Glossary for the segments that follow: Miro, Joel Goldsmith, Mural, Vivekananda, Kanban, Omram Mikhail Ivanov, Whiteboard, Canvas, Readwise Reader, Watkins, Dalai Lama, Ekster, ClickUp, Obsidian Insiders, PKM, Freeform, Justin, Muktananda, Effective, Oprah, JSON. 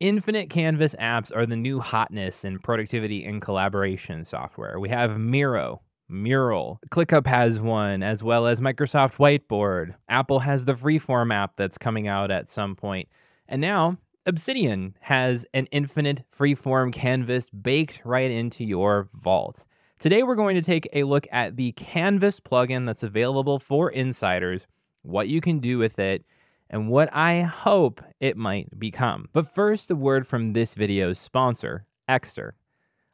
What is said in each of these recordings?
Infinite Canvas apps are the new hotness in productivity and collaboration software. We have Miro, Mural, ClickUp has one, as well as Microsoft Whiteboard. Apple has the Freeform app that's coming out at some point. And now Obsidian has an infinite Freeform canvas baked right into your vault. Today, we're going to take a look at the Canvas plugin that's available for Insiders, what you can do with it, and what I hope it might become. But first, a word from this video's sponsor, Ekster.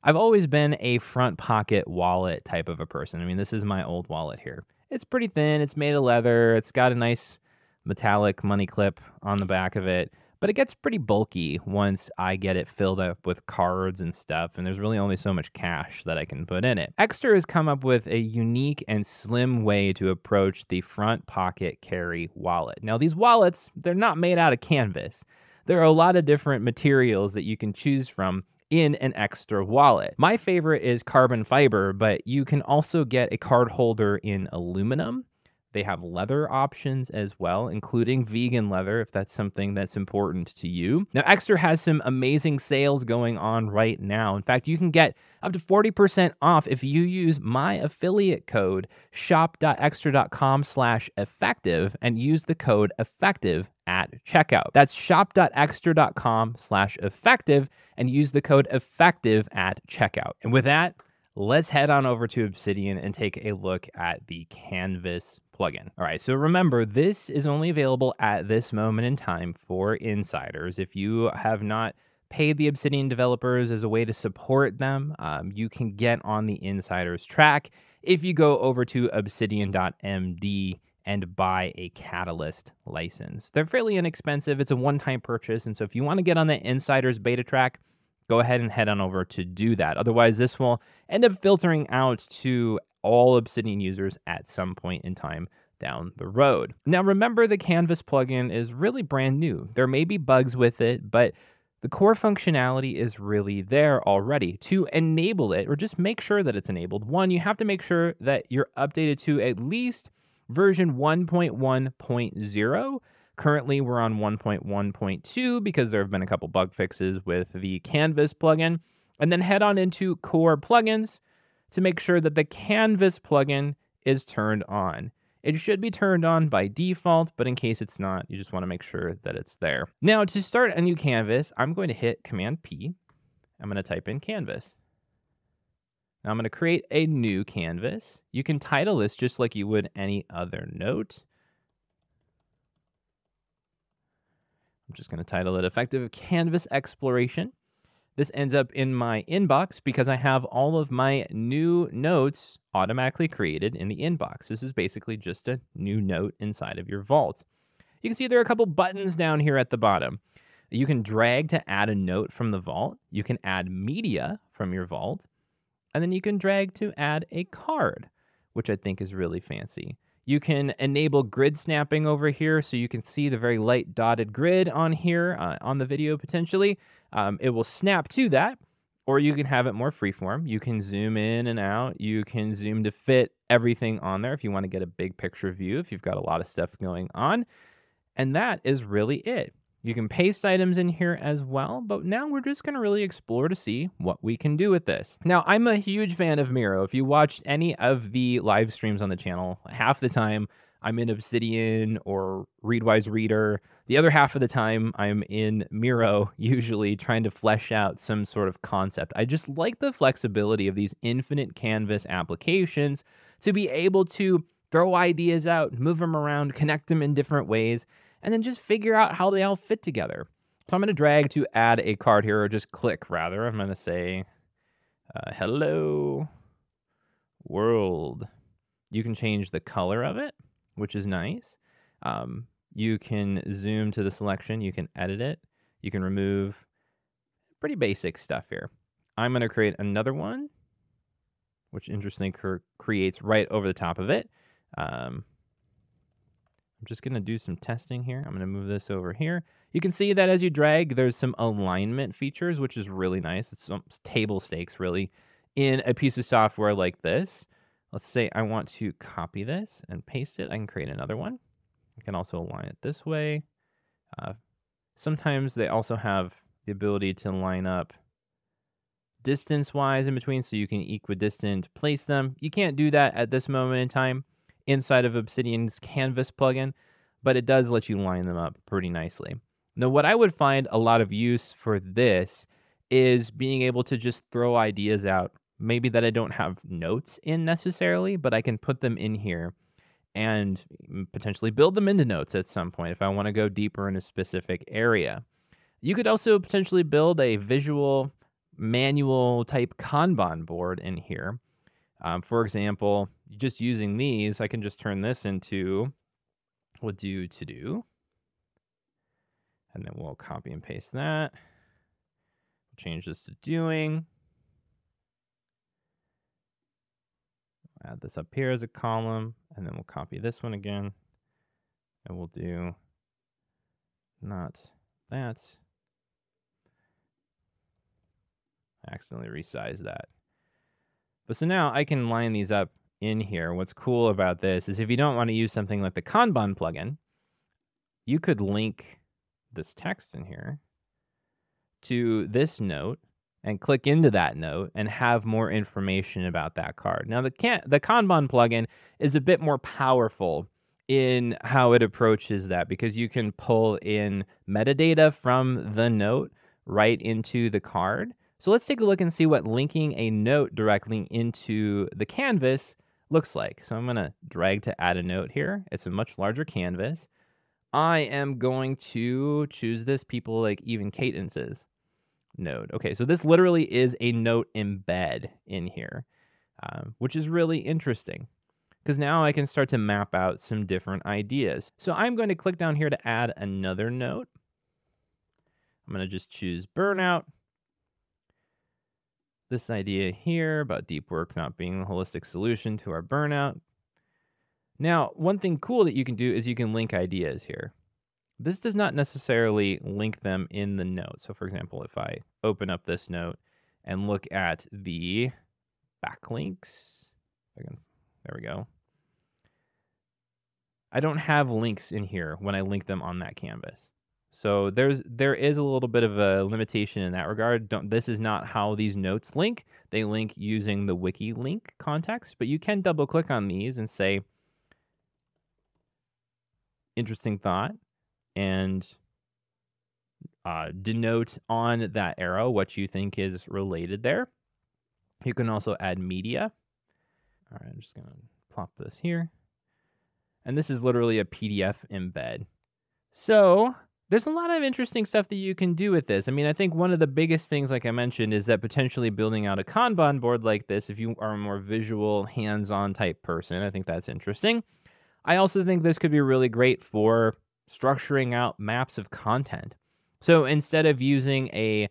I've always been a front pocket wallet type of a person. I mean, this is my old wallet here. It's pretty thin, it's made of leather, it's got a nice metallic money clip on the back of it, but it gets pretty bulky once I get it filled up with cards and stuff, and there's really only so much cash that I can put in it. Ekster has come up with a unique and slim way to approach the front pocket carry wallet. Now these wallets, they're not made out of canvas. There are a lot of different materials that you can choose from in an Ekster wallet. My favorite is carbon fiber, but you can also get a card holder in aluminum. They have leather options as well, including vegan leather, if that's something that's important to you. Now, Ekster has some amazing sales going on right now. In fact, you can get up to 40% off if you use my affiliate code, shop.ekster.com/effective, and use the code effective at checkout. That's shop.ekster.com/effective, and use the code effective at checkout. And with that, let's head on over to Obsidian and take a look at the Canvas plugin. All right, so remember, this is only available at this moment in time for Insiders. If you have not paid the Obsidian developers as a way to support them, you can get on the Insiders track if you go over to obsidian.md and buy a Catalyst license. They're fairly inexpensive. It's a one-time purchase, and so if you want to get on the Insiders beta track, go ahead and head on over to do that. Otherwise, this will end up filtering out to all Obsidian users at some point in time down the road. Now, remember, the Canvas plugin is really brand new. There may be bugs with it, but the core functionality is really there already. To enable it, or just make sure that it's enabled, one, you have to make sure that you're updated to at least version 1.1.0. Currently, we're on 1.1.2 because there have been a couple bug fixes with the Canvas plugin. And then head on into Core Plugins to make sure that the Canvas plugin is turned on. It should be turned on by default, but in case it's not, you just want to make sure that it's there. Now, to start a new canvas, I'm going to hit Command-P. I'm going to type in Canvas. Now, I'm going to create a new canvas. You can title this just like you would any other note. I'm just going to title it Effective Canvas Exploration. This ends up in my inbox because I have all of my new notes automatically created in the inbox. This is basically just a new note inside of your vault. You can see there are a couple buttons down here at the bottom. You can drag to add a note from the vault. You can add media from your vault. And then you can drag to add a card, which I think is really fancy. You can enable grid snapping over here, so you can see the very light dotted grid on here on the video potentially. It will snap to that, or you can have it more freeform. You can zoom in and out. You can zoom to fit everything on there if you want to get a big picture view, if you've got a lot of stuff going on. And that is really it. You can paste items in here as well, but now we're just going to really explore to see what we can do with this. Now, I'm a huge fan of Miro. If you watched any of the live streams on the channel, half the time I'm in Obsidian or Readwise Reader. The other half of the time I'm in Miro, usually trying to flesh out some sort of concept. I just like the flexibility of these infinite canvas applications to be able to throw ideas out, move them around, connect them in different ways, and then just figure out how they all fit together. So I'm going to drag to add a card here, or just click rather. I'm going to say, hello world. You can change the color of it, which is nice. You can zoom to the selection. You can edit it. You can remove pretty basic stuff here. I'm going to create another one, which interestingly creates right over the top of it. I'm just going to do some testing here. I'm going to move this over here. You can see that as you drag, there's some alignment features, which is really nice. It's table stakes, really, in a piece of software like this. Let's say I want to copy this and paste it. I can create another one. I can also align it this way. Sometimes they also have the ability to line up distance-wise in between, so you can equidistant place them. You can't do that at this moment in time inside of Obsidian's Canvas plugin, but it does let you line them up pretty nicely. Now, what I would find a lot of use for this is being able to just throw ideas out, maybe that I don't have notes in necessarily, but I can put them in here and potentially build them into notes at some point if I want to go deeper in a specific area. You could also potentially build a visual manual type Kanban board in here. For example, just using these, I can just turn this into, we'll do to-do, and then we'll copy and paste that. Change this to doing. Add this up here as a column, and then we'll copy this one again, and we'll do not that. I accidentally resized that. But so now I can line these up in here. What's cool about this is if you don't want to use something like the Kanban plugin, you could link this text in here to this note and click into that note and have more information about that card. Now, the Kanban plugin is a bit more powerful in how it approaches that because you can pull in metadata from the note right into the card. So let's take a look and see what linking a note directly into the canvas looks like. So I'm gonna drag to add a note here. It's a much larger canvas. I am going to choose this people like even cadences node. Okay, so this literally is a note embed in here, which is really interesting because now I can start to map out some different ideas. So I'm going to click down here to add another note. I'm going to just choose burnout. This idea here about deep work not being the holistic solution to our burnout. Now, one thing cool that you can do is you can link ideas here. This does not necessarily link them in the note. So for example, if I open up this note and look at the backlinks, there we go. I don't have links in here when I link them on that canvas. So there is a little bit of a limitation in that regard. This is not how these notes link. They link using the wiki link context, but you can double click on these and say, interesting thought, and denote on that arrow what you think is related there. You can also add media. All right, I'm just gonna plop this here. And this is literally a PDF embed. So there's a lot of interesting stuff that you can do with this. I mean, I think one of the biggest things, like I mentioned, is that potentially building out a Kanban board like this, if you are a more visual, hands-on type person, I think that's interesting. I also think this could be really great for structuring out maps of content. So instead of using a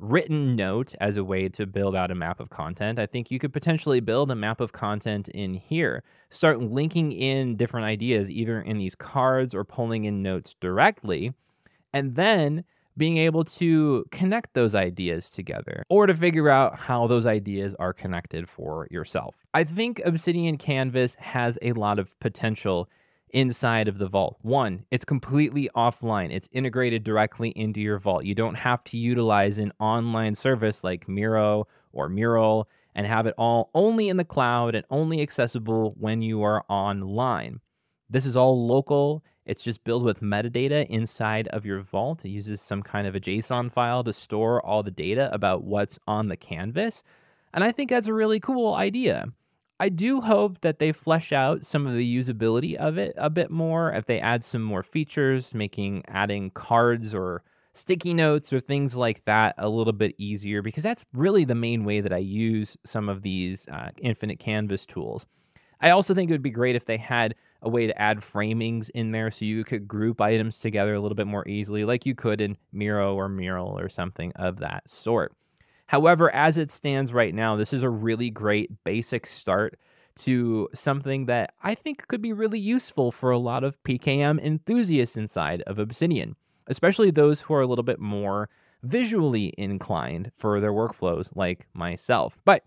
written note as a way to build out a map of content, I think you could potentially build a map of content in here. Start linking in different ideas, either in these cards or pulling in notes directly, and then being able to connect those ideas together or to figure out how those ideas are connected for yourself. I think Obsidian Canvas has a lot of potential inside of the vault. One, it's completely offline. It's integrated directly into your vault. You don't have to utilize an online service like Miro or Mural and have it all only in the cloud and only accessible when you are online. This is all local. It's just built with metadata inside of your vault. It uses some kind of a JSON file to store all the data about what's on the canvas. And I think that's a really cool idea. I do hope that they flesh out some of the usability of it a bit more. If they add some more features, adding cards or sticky notes or things like that a little bit easier, because that's really the main way that I use some of these infinite canvas tools. I also think it would be great if they had a way to add framings in there so you could group items together a little bit more easily, like you could in Miro or Mural or something of that sort. However, as it stands right now, this is a really great basic start to something that I think could be really useful for a lot of PKM enthusiasts inside of Obsidian, especially those who are a little bit more visually inclined for their workflows like myself. But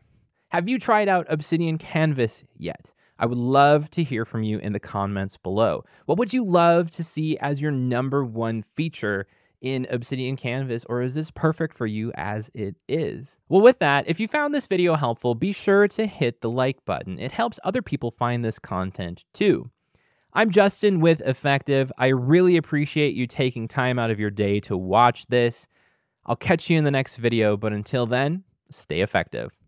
have you tried out Obsidian Canvas yet? I would love to hear from you in the comments below. What would you love to see as your number one feature in Obsidian Canvas, or is this perfect for you as it is? Well, with that, if you found this video helpful, be sure to hit the like button. It helps other people find this content too. I'm Justin with Effective. I really appreciate you taking time out of your day to watch this. I'll catch you in the next video, but until then, stay effective.